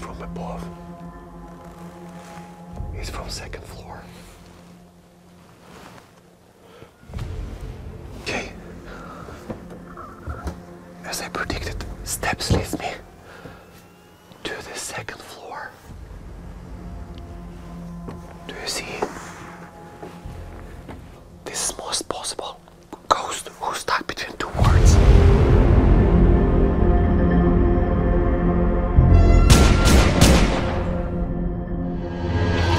from above. It's from second floor.